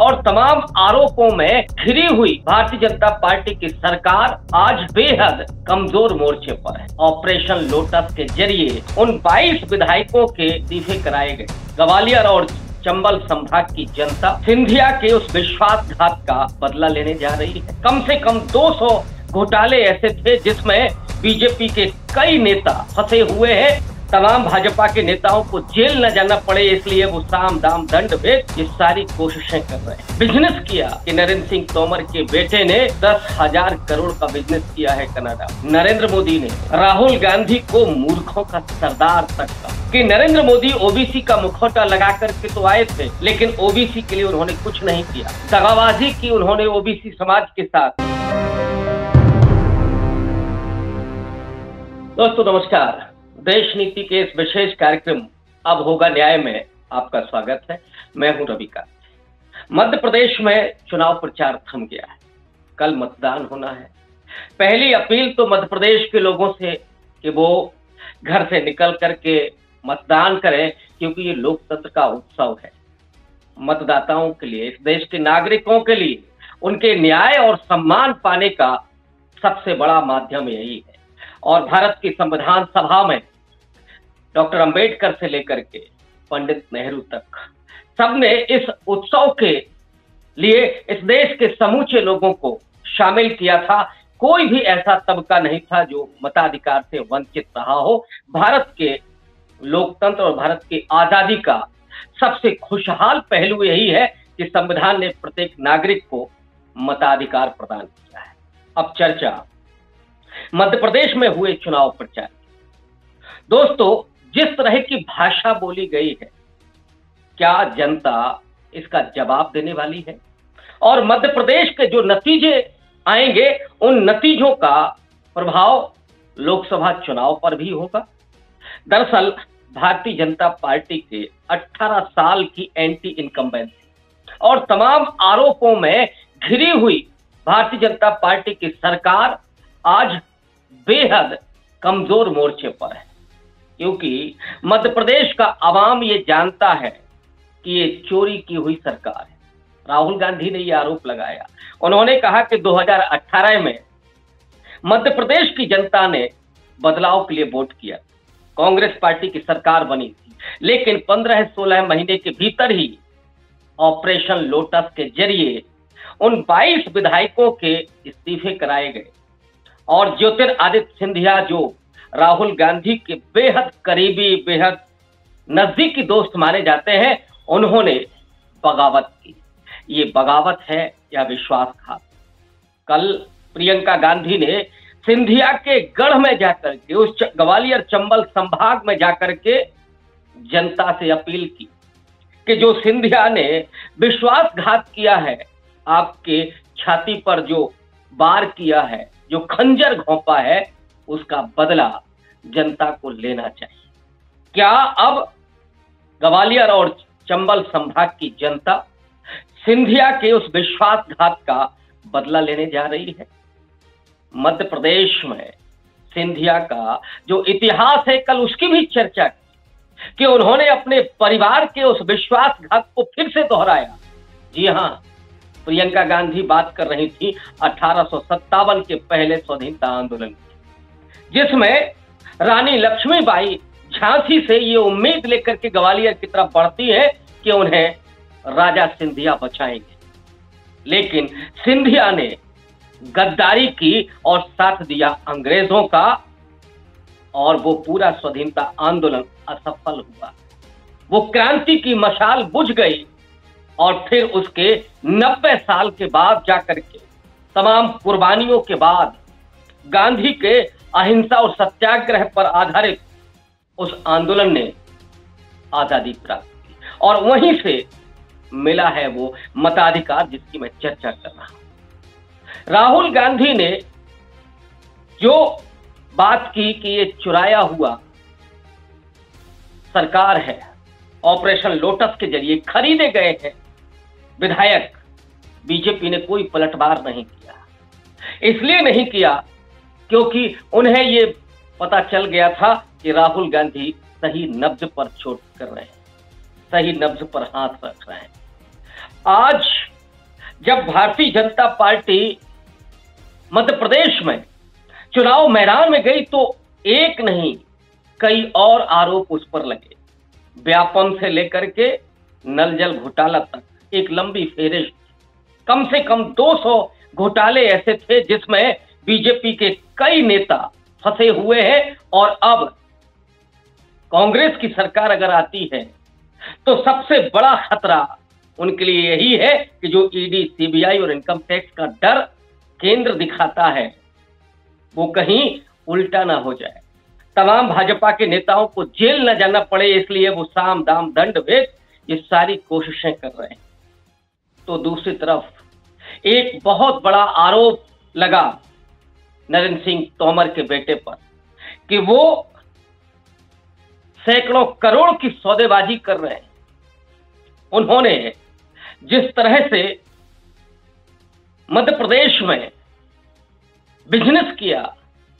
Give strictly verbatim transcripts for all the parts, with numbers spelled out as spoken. और तमाम आरोपों में घिरी हुई भारतीय जनता पार्टी की सरकार आज बेहद कमजोर मोर्चे पर है। ऑपरेशन लोटस के जरिए उन बाईस विधायकों के इस्तीफे कराए गए। ग्वालियर और चंबल संभाग की जनता सिंधिया के उस विश्वासघात का बदला लेने जा रही है। कम से कम दो सौ घोटाले ऐसे थे जिसमें बीजेपी के कई नेता फंसे हुए हैं। तमाम भाजपा के नेताओं को जेल न जाना पड़े इसलिए वो साम दाम दंड भेद ये सारी कोशिशें कर रहे हैं। बिजनेस किया कि नरेंद्र सिंह तोमर के बेटे ने दस हजार करोड़ का बिजनेस किया है कनाडा। नरेंद्र मोदी ने राहुल गांधी को मूर्खों का सरदार तक कहा कि नरेंद्र मोदी ओबीसी का मुखौटा लगा करके तो आए थे लेकिन ओबीसी के लिए उन्होंने कुछ नहीं किया। दगाबाजी की उन्होंने ओबीसी समाज के साथ। दोस्तों नमस्कार, देश नीति के इस विशेष कार्यक्रम अब होगा न्याय में आपका स्वागत है। मैं हूं रविका। मध्य प्रदेश में चुनाव प्रचार थम गया है, कल मतदान होना है। पहली अपील तो मध्य प्रदेश के लोगों से कि वो घर से निकल करके मतदान करें क्योंकि ये लोकतंत्र का उत्सव है। मतदाताओं के लिए, इस देश के नागरिकों के लिए उनके न्याय और सम्मान पाने का सबसे बड़ा माध्यम यही है। और भारत की संविधान सभा में डॉक्टर अंबेडकर से लेकर के पंडित नेहरू तक सबने इस उत्सव के लिए इस देश के समूचे लोगों को शामिल किया था। कोई भी ऐसा तबका नहीं था जो मताधिकार से वंचित रहा हो। भारत के लोकतंत्र और भारत की आजादी का सबसे खुशहाल पहलू यही है कि संविधान ने प्रत्येक नागरिक को मताधिकार प्रदान किया है। अब चर्चा मध्य प्रदेश में हुए चुनाव प्रचार। दोस्तों जिस तरह की भाषा बोली गई है, क्या जनता इसका जवाब देने वाली है? और मध्य प्रदेश के जो नतीजे आएंगे उन नतीजों का प्रभाव लोकसभा चुनाव पर भी होगा। दरअसल भारतीय जनता पार्टी के अठारह साल की एंटी इनकम्बेंसी और तमाम आरोपों में घिरी हुई भारतीय जनता पार्टी की सरकार आज बेहद कमजोर मोर्चे पर है, क्योंकि मध्य प्रदेश का आवाम ये जानता है कि ये चोरी की हुई सरकार है। राहुल गांधी ने ये आरोप लगाया। उन्होंने कहा कि दो हज़ार अठारह में मध्य प्रदेश की जनता ने बदलाव के लिए वोट किया, कांग्रेस पार्टी की सरकार बनी थी, लेकिन पंद्रह सोलह महीने के भीतर ही ऑपरेशन लोटस के जरिए उन बाईस विधायकों के इस्तीफे कराए गए। और ज्योतिरादित्य सिंधिया जो राहुल गांधी के बेहद करीबी, बेहद नजदीकी दोस्त माने जाते हैं, उन्होंने बगावत की। ये बगावत है या विश्वासघात? कल प्रियंका गांधी ने सिंधिया के गढ़ में जाकर के, उस ग्वालियर चंबल संभाग में जाकर के जनता से अपील की कि जो सिंधिया ने विश्वासघात किया है, आपके छाती पर जो वार किया है, जो खंजर घोंपा है, उसका बदला जनता को लेना चाहिए। क्या अब ग्वालियर और चंबल संभाग की जनता सिंधिया के उस विश्वासघात का बदला लेने जा रही है? मध्य प्रदेश में सिंधिया का जो इतिहास है, कल उसकी भी चर्चा की कि उन्होंने अपने परिवार के उस विश्वासघात को फिर से दोहराया। जी हाँ, प्रियंका गांधी बात कर रही थी अठारह सौ सत्तावन के पहले स्वतंत्रता आंदोलन, जिसमें रानी लक्ष्मी बाई झांसी से ये उम्मीद लेकर के ग्वालियर की तरफ बढ़ती है कि उन्हें राजा सिंधिया बचाएंगे, लेकिन सिंधिया ने गद्दारी की और साथ दिया अंग्रेजों का, और वो पूरा स्वतंत्रता आंदोलन असफल हुआ। वो क्रांति की मशाल बुझ गई और फिर उसके नब्बे साल के बाद जाकर के, तमाम कुर्बानियों के बाद, गांधी के अहिंसा और सत्याग्रह पर आधारित उस आंदोलन ने आजादी प्राप्त की और वहीं से मिला है वो मताधिकार जिसकी मैं चर्चा कर रहा हूं। राहुल गांधी ने जो बात की कि ये चुराया हुआ सरकार है, ऑपरेशन लोटस के जरिए खरीदे गए हैं विधायक, बीजेपी ने कोई पलटवार नहीं किया। इसलिए नहीं किया क्योंकि उन्हें ये पता चल गया था कि राहुल गांधी सही नब्ज पर चोट कर रहे हैं, सही नब्ज पर हाथ रख रहे हैं। आज जब भारतीय जनता पार्टी मध्य प्रदेश में चुनाव मैदान में गई तो एक नहीं कई और आरोप उस पर लगे। व्यापम से लेकर के नल जल घोटाला तक एक लंबी फेहरिस्त, कम से कम दो सौ घोटाले ऐसे थे जिसमें बीजेपी के कई नेता फंसे हुए हैं। और अब कांग्रेस की सरकार अगर आती है तो सबसे बड़ा खतरा उनके लिए यही है कि जो ईडी, सीबीआई और इनकम टैक्स का डर केंद्र दिखाता है वो कहीं उल्टा ना हो जाए। तमाम भाजपा के नेताओं को जेल ना जाना पड़े, इसलिए वो साम दाम दंड भेद ये सारी कोशिशें कर रहे हैं। तो दूसरी तरफ एक बहुत बड़ा आरोप लगा नरेंद्र सिंह तोमर के बेटे पर कि वो सैकड़ों करोड़ की सौदेबाजी कर रहे हैं। उन्होंने जिस तरह से मध्य प्रदेश में बिजनेस किया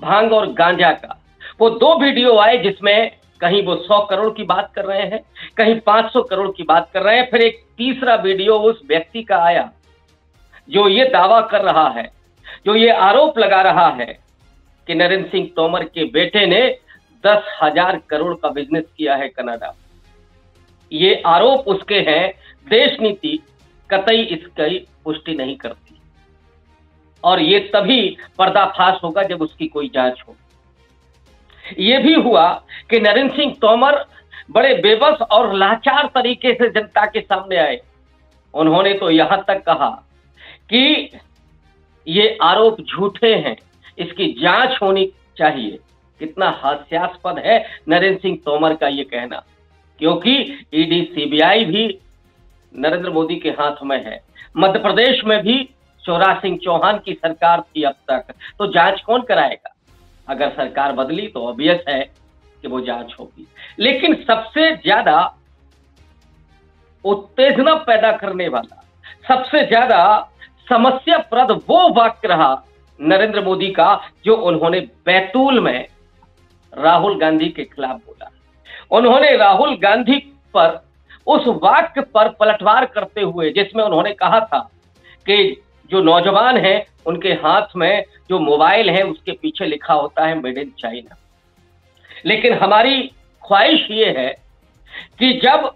भांग और गांजा का, वो दो वीडियो आए जिसमें कहीं वो सौ करोड़ की बात कर रहे हैं, कहीं पांच सौ करोड़ की बात कर रहे हैं। फिर एक तीसरा वीडियो उस व्यक्ति का आया जो ये दावा कर रहा है, जो ये आरोप लगा रहा है कि नरेंद्र सिंह तोमर के बेटे ने दस हजार करोड़ का बिजनेस किया है कनाडा। ये आरोप उसके हैं, देश नीति कतई इसकी पुष्टि नहीं करती और ये तभी पर्दाफाश होगा जब उसकी कोई जांच हो। ये भी हुआ कि नरेंद्र सिंह तोमर बड़े बेबस और लाचार तरीके से जनता के सामने आए। उन्होंने तो यहां तक कहा कि ये आरोप झूठे हैं, इसकी जांच होनी चाहिए। कितना हास्यास्पद है नरेंद्र सिंह तोमर का ये कहना, क्योंकि ईडी सीबीआई भी नरेंद्र मोदी के हाथ में है। मध्य प्रदेश में भी शिवराज सिंह चौहान की सरकार थी अब तक, तो जांच कौन कराएगा? अगर सरकार बदली तो ऑब्वियस है कि वो जांच होगी। लेकिन सबसे ज्यादा उत्तेजना पैदा करने वाला, सबसे ज्यादा समस्या प्रद वो वाक्य रहा नरेंद्र मोदी का जो उन्होंने बैतूल में राहुल गांधी के खिलाफ बोला। उन्होंने राहुल गांधी पर उस वाक्य पर पलटवार करते हुए जिसमें उन्होंने कहा था कि जो नौजवान हैं उनके हाथ में जो मोबाइल है उसके पीछे लिखा होता है मेड इन चाइना। लेकिन हमारी ख्वाहिश ये है कि जब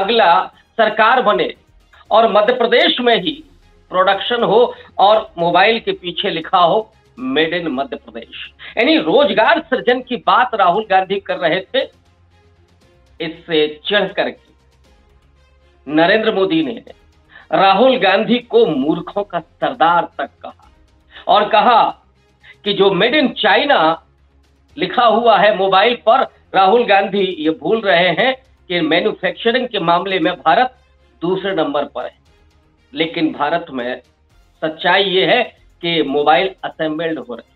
अगला सरकार बने और मध्य प्रदेश में ही प्रोडक्शन हो और मोबाइल के पीछे लिखा हो मेड इन मध्य प्रदेश, यानी रोजगार सृजन की बात राहुल गांधी कर रहे थे। इससे चिढ़ करके नरेंद्र मोदी ने राहुल गांधी को मूर्खों का सरदार तक कहा और कहा कि जो मेड इन चाइना लिखा हुआ है मोबाइल पर, राहुल गांधी ये भूल रहे हैं कि मैन्युफैक्चरिंग के मामले में भारत दूसरे नंबर पर है। लेकिन भारत में सच्चाई ये है कि मोबाइल असेंबल्ड हो रहे,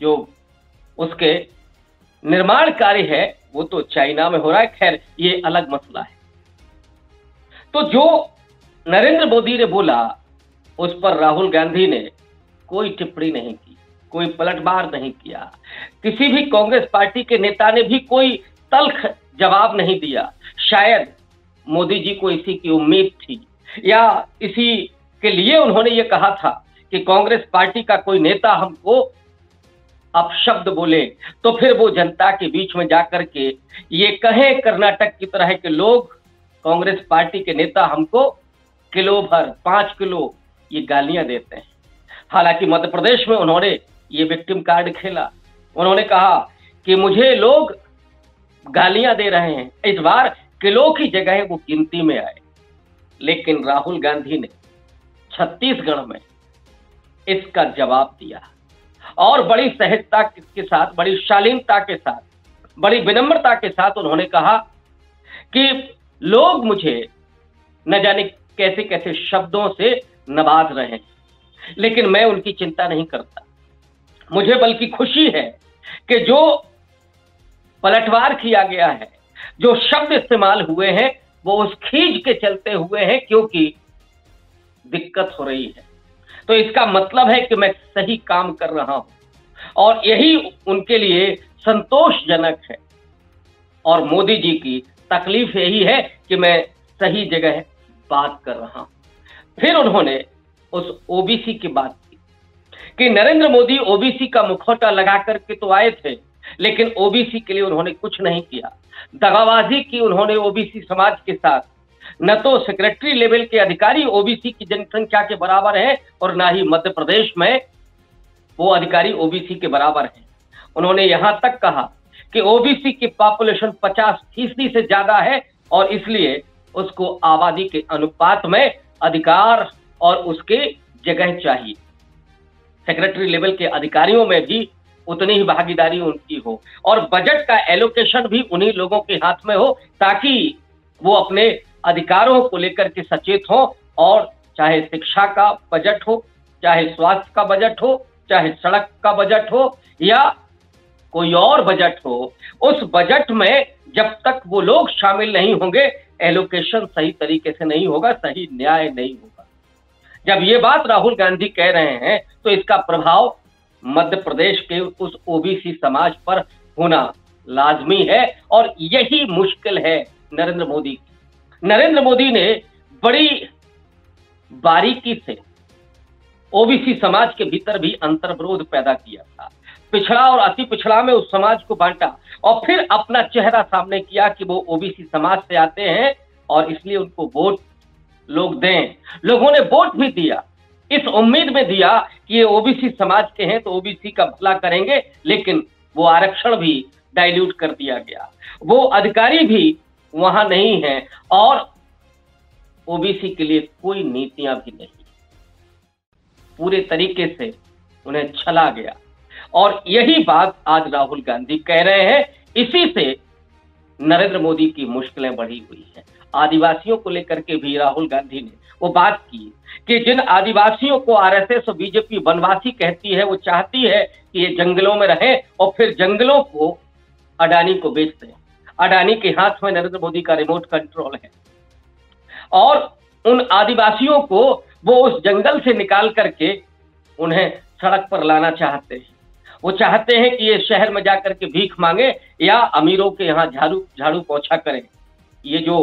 जो उसके निर्माण कार्य है वो तो चाइना में हो रहा है। खैर ये अलग मसला है। तो जो नरेंद्र मोदी ने बोला उस पर राहुल गांधी ने कोई टिप्पणी नहीं की, कोई पलटवार नहीं किया। किसी भी कांग्रेस पार्टी के नेता ने भी कोई तल्ख जवाब नहीं दिया। शायद मोदी जी को इसी की उम्मीद थी या इसी के लिए उन्होंने ये कहा था कि कांग्रेस पार्टी का कोई नेता हमको अपशब्द बोले तो फिर वो जनता के बीच में जाकर के ये कहे कर्नाटक की तरह के लोग, कांग्रेस पार्टी के नेता हमको किलो भर पांच किलो ये गालियां देते हैं। हालांकि मध्य प्रदेश में उन्होंने ये विक्टिम कार्ड खेला। उन्होंने कहा कि मुझे लोग गालियां दे रहे हैं, इस बार किलो की जगह वो गिनती में आए। लेकिन राहुल गांधी ने छत्तीसगढ़ में इसका जवाब दिया और बड़ी सहजता के साथ, बड़ी शालीनता के साथ, बड़ी विनम्रता के साथ उन्होंने कहा कि लोग मुझे न जाने कैसे कैसे शब्दों से नवाज रहे हैं, लेकिन मैं उनकी चिंता नहीं करता। मुझे बल्कि खुशी है कि जो पलटवार किया गया है, जो शब्द इस्तेमाल हुए हैं वो उस खींच के चलते हुए हैं क्योंकि दिक्कत हो रही है। तो इसका मतलब है कि मैं सही काम कर रहा हूं और यही उनके लिए संतोषजनक है। और मोदी जी की तकलीफ यही है कि मैं सही जगह बात कर रहा हूं। फिर उन्होंने उस ओबीसी की बात की कि नरेंद्र मोदी ओबीसी का मुखौटा लगा करके तो आए थे, लेकिन ओबीसी के लिए उन्होंने कुछ नहीं किया। दगाबाजी की उन्होंने ओबीसी समाज के साथ। न तो सेक्रेटरी लेवल के अधिकारी ओबीसी की जनसंख्या के बराबर है और ना ही मध्य प्रदेश में वो अधिकारी ओबीसी के बराबर है। उन्होंने यहां तक कहा कि ओबीसी की पॉपुलेशन पचास फीसदी से ज्यादा है और इसलिए उसको आबादी के अनुपात में अधिकार और उसके जगह चाहिए। सेक्रेटरी लेवल के अधिकारियों में भी उतनी ही भागीदारी उनकी हो और बजट का एलोकेशन भी उन्हीं लोगों के हाथ में हो ताकि वो अपने अधिकारों को लेकर के सचेत हो। और चाहे शिक्षा का बजट हो, चाहे स्वास्थ्य का बजट हो, चाहे सड़क का बजट हो या कोई और बजट हो, उस बजट में जब तक वो लोग शामिल नहीं होंगे एलोकेशन सही तरीके से नहीं होगा, सही न्याय नहीं होगा। जब ये बात राहुल गांधी कह रहे हैं तो इसका प्रभाव मध्य प्रदेश के उस ओबीसी समाज पर होना लाजमी है और यही मुश्किल है नरेंद्र मोदी की। नरेंद्र मोदी ने बड़ी बारीकी से ओबीसी समाज के भीतर भी अंतर्विरोध पैदा किया था, पिछड़ा और अति पिछड़ा में उस समाज को बांटा और फिर अपना चेहरा सामने किया कि वो ओबीसी समाज से आते हैं और इसलिए उनको वोट लोग दें। लोगों ने वोट भी दिया इस उम्मीद में दिया कि ये ओबीसी समाज के हैं तो ओबीसी का भला करेंगे, लेकिन वो आरक्षण भी डाइल्यूट कर दिया गया, वो अधिकारी भी वहां नहीं है और ओबीसी के लिए कोई नीतियां भी नहीं, पूरे तरीके से उन्हें छला गया। और यही बात आज राहुल गांधी कह रहे हैं, इसी से नरेंद्र मोदी की मुश्किलें बढ़ी हुई है। आदिवासियों को लेकर के भी राहुल गांधी ने वो बात की कि जिन आदिवासियों को आरएसएस और बीजेपी वनवासी कहती है, वो चाहती है कि ये जंगलों में रहें और फिर जंगलों को अडानी को बेचते हैं। अडानी के हाथ में नरेंद्र मोदी का रिमोट कंट्रोल है और उन आदिवासियों को वो उस जंगल से निकाल करके उन्हें सड़क पर लाना चाहते हैं। वो चाहते हैं कि ये शहर में जाकर के भीख मांगे या अमीरों के यहाँ झाड़ू झाड़ू पोछा करें। ये जो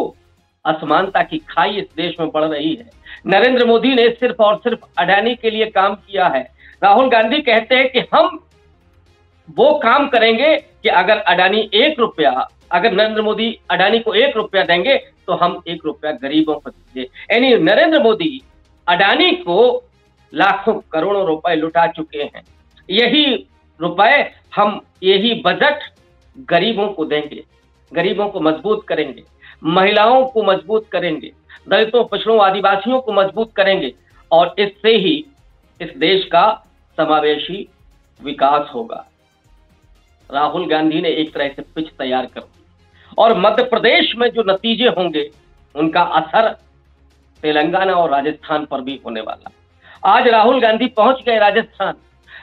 असमानता की खाई इस देश में बढ़ रही है, नरेंद्र मोदी ने सिर्फ और सिर्फ अडानी के लिए काम किया है। राहुल गांधी कहते हैं कि हम वो काम करेंगे कि अगर अडानी एक रुपया अगर नरेंद्र मोदी अडानी को एक रुपया देंगे तो हम एक रुपया गरीबों को देंगे। यानी नरेंद्र मोदी अडानी को लाखों करोड़ों रुपए लुटा चुके हैं, यही रुपए हम यही बजट गरीबों को देंगे, गरीबों को मजबूत करेंगे, महिलाओं को मजबूत करेंगे, दलितों पिछड़ों आदिवासियों को मजबूत करेंगे और इससे ही इस देश का समावेशी विकास होगा। राहुल गांधी ने एक तरह से पिच तैयार कर दी और मध्य प्रदेश में जो नतीजे होंगे उनका असर तेलंगाना और राजस्थान पर भी होने वाला। आज राहुल गांधी पहुंच गए राजस्थान।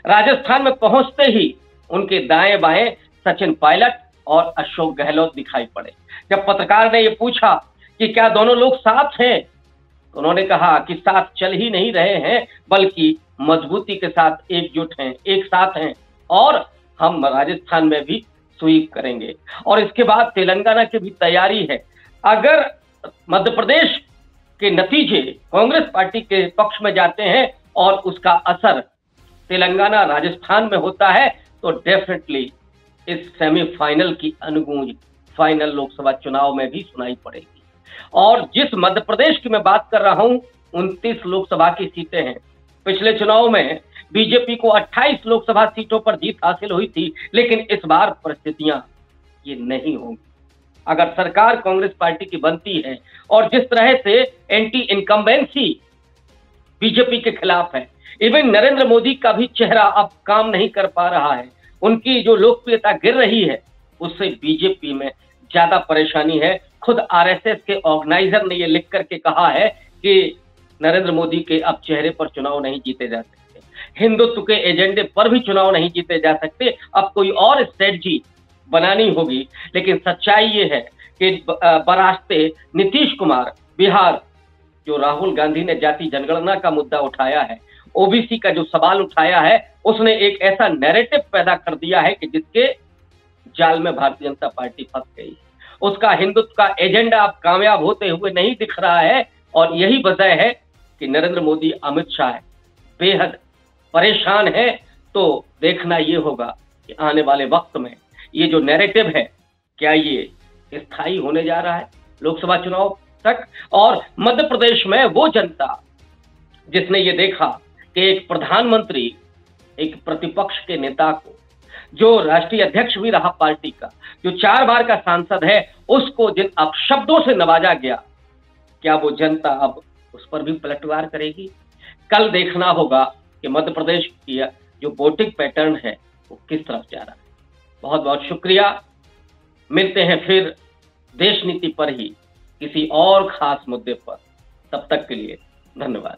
राजस्थान में पहुंचते ही उनके दाएं बाएं सचिन पायलट और अशोक गहलोत दिखाई पड़े। जब पत्रकार ने यह पूछा कि क्या दोनों लोग साथ हैं तो उन्होंने कहा कि साथ चल ही नहीं रहे हैं बल्कि मजबूती के साथ एकजुट हैं, एक साथ हैं और हम राजस्थान में भी स्वीप करेंगे। और इसके बाद तेलंगाना की भी तैयारी है। अगर मध्य प्रदेश के नतीजे कांग्रेस पार्टी के पक्ष में जाते हैं और उसका असर तेलंगाना राजस्थान में होता है तो डेफिनेटली इस सेमीफाइनल की अनुगूंज फाइनल लोकसभा चुनाव में भी सुनाई पड़ेगी। और जिस मध्य प्रदेश की मैं बात कर रहा हूं उनतीस लोकसभा की सीटें हैं। पिछले चुनाव में बीजेपी को अट्ठाईस लोकसभा सीटों पर जीत हासिल हुई थी, लेकिन इस बार परिस्थितियां ये नहीं होंगी। अगर सरकार कांग्रेस पार्टी की बनती है और जिस तरह से एंटी इनकम्बेंसी बीजेपी के खिलाफ है, इवन नरेंद्र मोदी का भी चेहरा अब काम नहीं कर पा रहा है, उनकी जो लोकप्रियता गिर रही है उससे बीजेपी में ज्यादा परेशानी है। खुद आरएसएस के ऑर्गेनाइजर ने ये लिख करके कहा है कि नरेंद्र मोदी के अब चेहरे पर चुनाव नहीं जीते जा सकते, हिंदुत्व के एजेंडे पर भी चुनाव नहीं जीते जा सकते, अब कोई और स्ट्रेटजी बनानी होगी। लेकिन सच्चाई ये है कि बरास्ते नीतीश कुमार बिहार, जो राहुल गांधी ने जाति जनगणना का मुद्दा उठाया है, ओबीसी का जो सवाल उठाया है, उसने एक ऐसा नैरेटिव पैदा कर दिया है कि जिसके जाल में भारतीय जनता पार्टी फंस गई। उसका हिंदुत्व का एजेंडा अब कामयाब होते हुए नहीं दिख रहा है और यही वजह है कि नरेंद्र मोदी अमित शाह बेहद परेशान है। तो देखना ये होगा कि आने वाले वक्त में ये जो नैरेटिव है क्या ये स्थायी होने जा रहा है लोकसभा चुनाव तक। और मध्य प्रदेश में वो जनता जिसने ये देखा कि एक प्रधानमंत्री एक प्रतिपक्ष के नेता को जो राष्ट्रीय अध्यक्ष भी रहा पार्टी का, जो चार बार का सांसद है, उसको जिन अपशब्दों से नवाजा गया, क्या वो जनता अब उस पर भी पलटवार करेगी। कल देखना होगा कि मध्य प्रदेश की जो वोटिंग पैटर्न है वो किस तरफ जा रहा है। बहुत बहुत शुक्रिया, मिलते हैं फिर देश नीति पर ही किसी और खास मुद्दे पर। तब तक के लिए धन्यवाद।